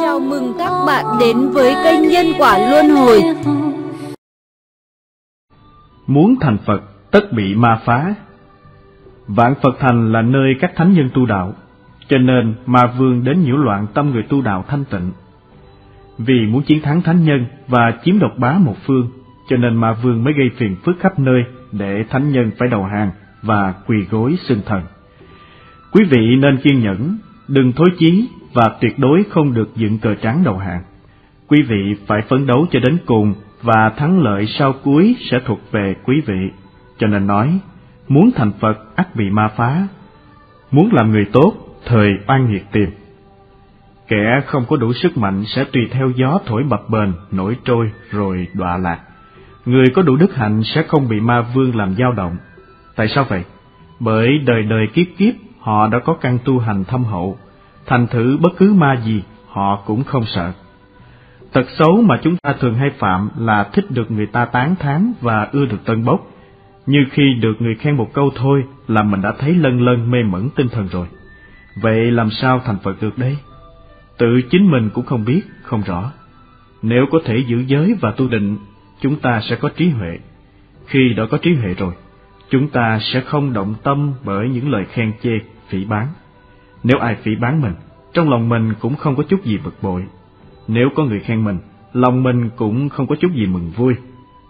Chào mừng các bạn đến với kênh Nhân Quả Luân Hồi. Muốn thành Phật tất bị ma phá. Vạn Phật Thành là nơi các thánh nhân tu đạo, cho nên ma vương đến nhiễu loạn tâm người tu đạo thanh tịnh. Vì muốn chiến thắng thánh nhân và chiếm độc bá một phương, cho nên ma vương mới gây phiền phức khắp nơi để thánh nhân phải đầu hàng và quỳ gối xưng thần. Quý vị nên kiên nhẫn, đừng thối chí và tuyệt đối không được dựng cờ trắng đầu hàng. Quý vị phải phấn đấu cho đến cùng và thắng lợi sau cuối sẽ thuộc về quý vị. Cho nên nói, muốn thành Phật ắt bị ma phá, muốn làm người tốt thời oan nghiệt tìm. Kẻ không có đủ sức mạnh sẽ tùy theo gió thổi bập bềnh, nổi trôi rồi đọa lạc. Người có đủ đức hạnh sẽ không bị ma vương làm dao động. Tại sao vậy? Bởi đời đời kiếp kiếp họ đã có căn tu hành thâm hậu, thành thử bất cứ ma gì họ cũng không sợ. Tật xấu mà chúng ta thường hay phạm là thích được người ta tán thán và ưa được tâng bốc. Như khi được người khen một câu thôi là mình đã thấy lâng lâng mê mẩn tinh thần rồi. Vậy làm sao thành Phật được đây? Tự chính mình cũng không biết, không rõ. Nếu có thể giữ giới và tu định, chúng ta sẽ có trí huệ. Khi đã có trí huệ rồi, chúng ta sẽ không động tâm bởi những lời khen chê, phỉ báng. Nếu ai phỉ báng mình, trong lòng mình cũng không có chút gì bực bội. Nếu có người khen mình, lòng mình cũng không có chút gì mừng vui.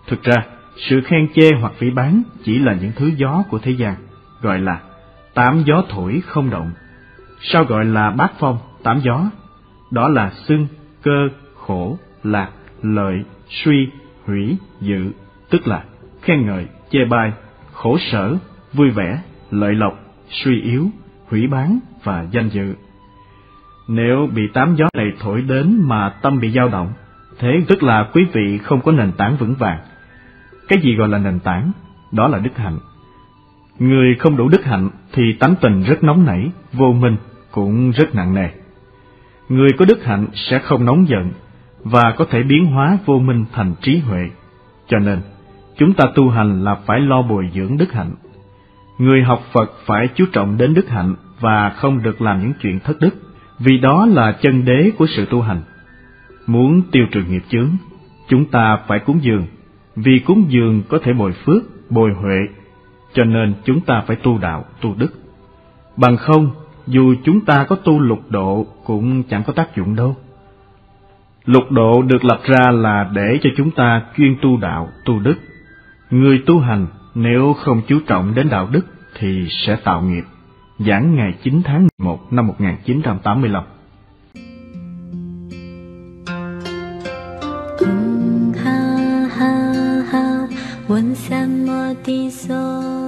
Thực ra, sự khen chê hoặc phỉ báng chỉ là những thứ gió của thế gian, gọi là tám gió thổi không động. Sao gọi là bát phong, tám gió? Đó là xưng, cơ, khổ, lạc, lợi, suy, hủy, dự, tức là khen ngợi, chê bai, khổ sở, vui vẻ, lợi lộc, suy yếu, hủy báng và danh dự. Nếu bị tám gió này thổi đến mà tâm bị dao động, thế tức là quý vị không có nền tảng vững vàng. Cái gì gọi là nền tảng? Đó là đức hạnh. Người không đủ đức hạnh thì tánh tình rất nóng nảy, vô minh, cũng rất nặng nề. Người có đức hạnh sẽ không nóng giận và có thể biến hóa vô minh thành trí huệ. Cho nên, chúng ta tu hành là phải lo bồi dưỡng đức hạnh. Người học Phật phải chú trọng đến đức hạnh và không được làm những chuyện thất đức, vì đó là chân đế của sự tu hành. Muốn tiêu trừ nghiệp chướng, chúng ta phải cúng dường, vì cúng dường có thể bồi phước, bồi huệ, cho nên chúng ta phải tu đạo, tu đức. Bằng không, dù chúng ta có tu lục độ cũng chẳng có tác dụng đâu. Lục độ được lập ra là để cho chúng ta chuyên tu đạo, tu đức. Người tu hành nếu không chú trọng đến đạo đức thì sẽ tạo nghiệp. Giảng ngày 9 tháng 11 năm 1985. Ha ha ha,